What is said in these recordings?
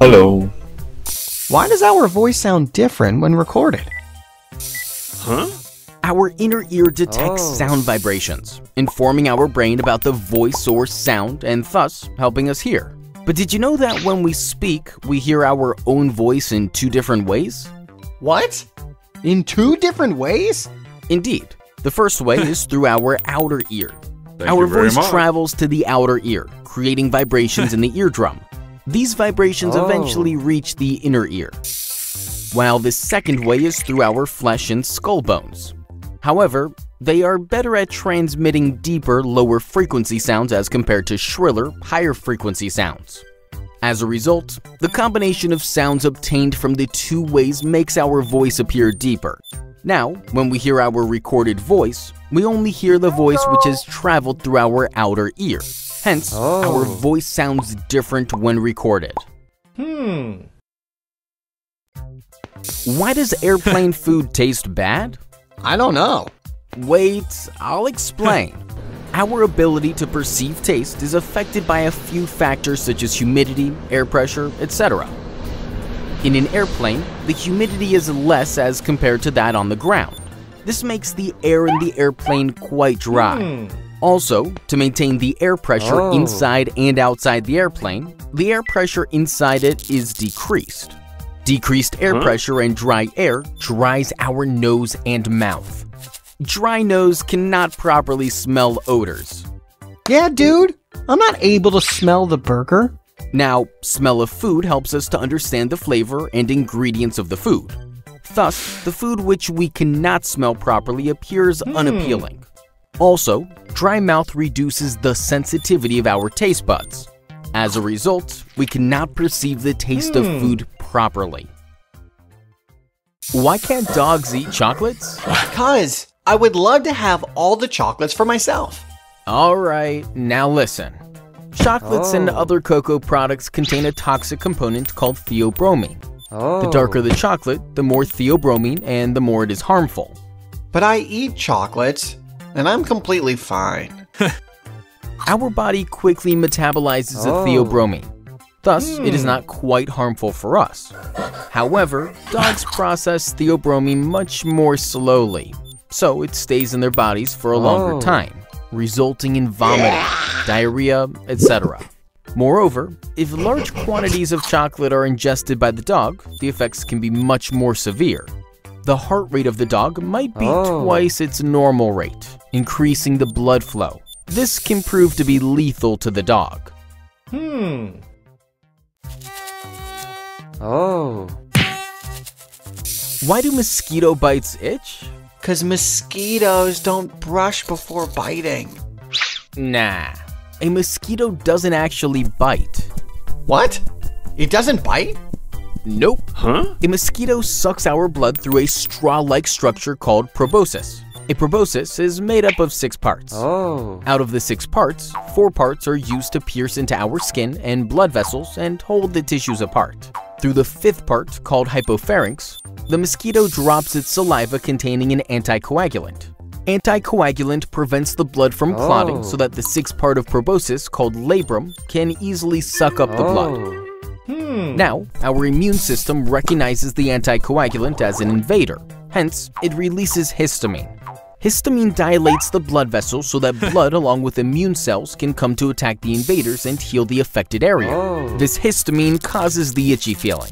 Hello. Why does our voice sound different when recorded? Huh? Our inner ear detects sound vibrations, informing our brain about the voice or sound and thus helping us hear. But did you know that when we speak, we hear our own voice in two different ways? What? In two different ways? Indeed. The first way is through our outer ear. Our voice travels to the outer ear, creating vibrations in the eardrum. These vibrations eventually reach the inner ear. While the second way is through our flesh and skull bones. However, they are better at transmitting deeper, lower frequency sounds as compared to shriller, higher frequency sounds. As a result, the combination of sounds obtained from the two ways makes our voice appear deeper. Now, when we hear our recorded voice, we only hear the voice which has traveled through our outer ear. Hence, our voice sounds different when recorded. Why does airplane food taste bad? I don't know. Wait, I'll explain. Our ability to perceive taste is affected by a few factors such as humidity, air pressure, etc. In an airplane, the humidity is less as compared to that on the ground. This makes the air in the airplane quite dry. Also, to maintain the air pressure inside and outside the air pressure inside it is decreased. Decreased air pressure and dry air dries our nose and mouth. Dry nose cannot properly smell odors. Yeah, dude, I'm not able to smell the burger. Now, smell of food helps us to understand the flavor and ingredients of the food. Thus, the food which we cannot smell properly appears unappealing. Also, dry mouth reduces the sensitivity of our taste buds. As a result, we cannot perceive the taste of food properly. Why can't dogs eat chocolates? Because I would love to have all the chocolates for myself. Alright, now listen. Chocolates and other cocoa products contain a toxic component called theobromine. The darker the chocolate, the more theobromine and the more it is harmful. But I eat chocolates, and I'm completely fine. Our body quickly metabolizes the theobromine. Thus, it is not quite harmful for us. However, dogs process theobromine much more slowly, so it stays in their bodies for a longer time, resulting in vomiting, diarrhea, etc. Moreover, if large quantities of chocolate are ingested by the dog, the effects can be much more severe. The heart rate of the dog might be twice its normal rate, increasing the blood flow. This can prove to be lethal to the dog. Why do mosquito bites itch? Because mosquitoes don't brush before biting. Nah, a mosquito doesn't actually bite. What? It doesn't bite? Nope. A mosquito sucks our blood through a straw-like structure called proboscis. A proboscis is made up of 6 parts. Out of the 6 parts, 4 parts are used to pierce into our skin and blood vessels and hold the tissues apart. Through the 5th part, called hypopharynx, the mosquito drops its saliva containing an anticoagulant. Anticoagulant prevents the blood from clotting so that the 6th part of proboscis, called labrum, can easily suck up the blood. Now, our immune system recognizes the anticoagulant as an invader. Hence, it releases histamine. Histamine dilates the blood vessels so that blood along with immune cells can come to attack the invaders and heal the affected area. This histamine causes the itchy feeling.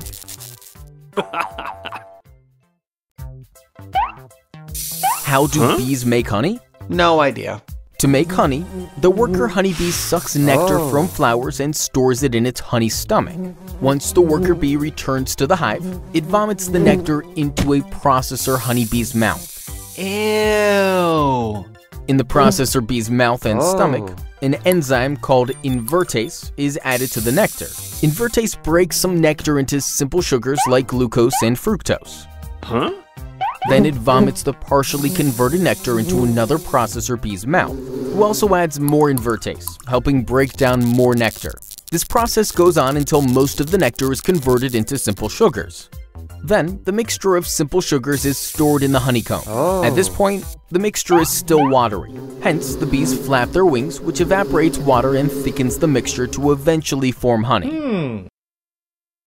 How do bees make honey? No idea. To make honey, the worker honeybee sucks nectar from flowers and stores it in its honey stomach. Once the worker bee returns to the hive, it vomits the nectar into a processor honeybee's mouth. Ew! In the processor bee's mouth and stomach, an enzyme called invertase is added to the nectar. Invertase breaks some nectar into simple sugars like glucose and fructose. Then it vomits the partially converted nectar into another processor bee's mouth, who also adds more invertase, helping break down more nectar. This process goes on until most of the nectar is converted into simple sugars. Then, the mixture of simple sugars is stored in the honeycomb. At this point, the mixture is still watery. Hence, the bees flap their wings, which evaporates water and thickens the mixture to eventually form honey.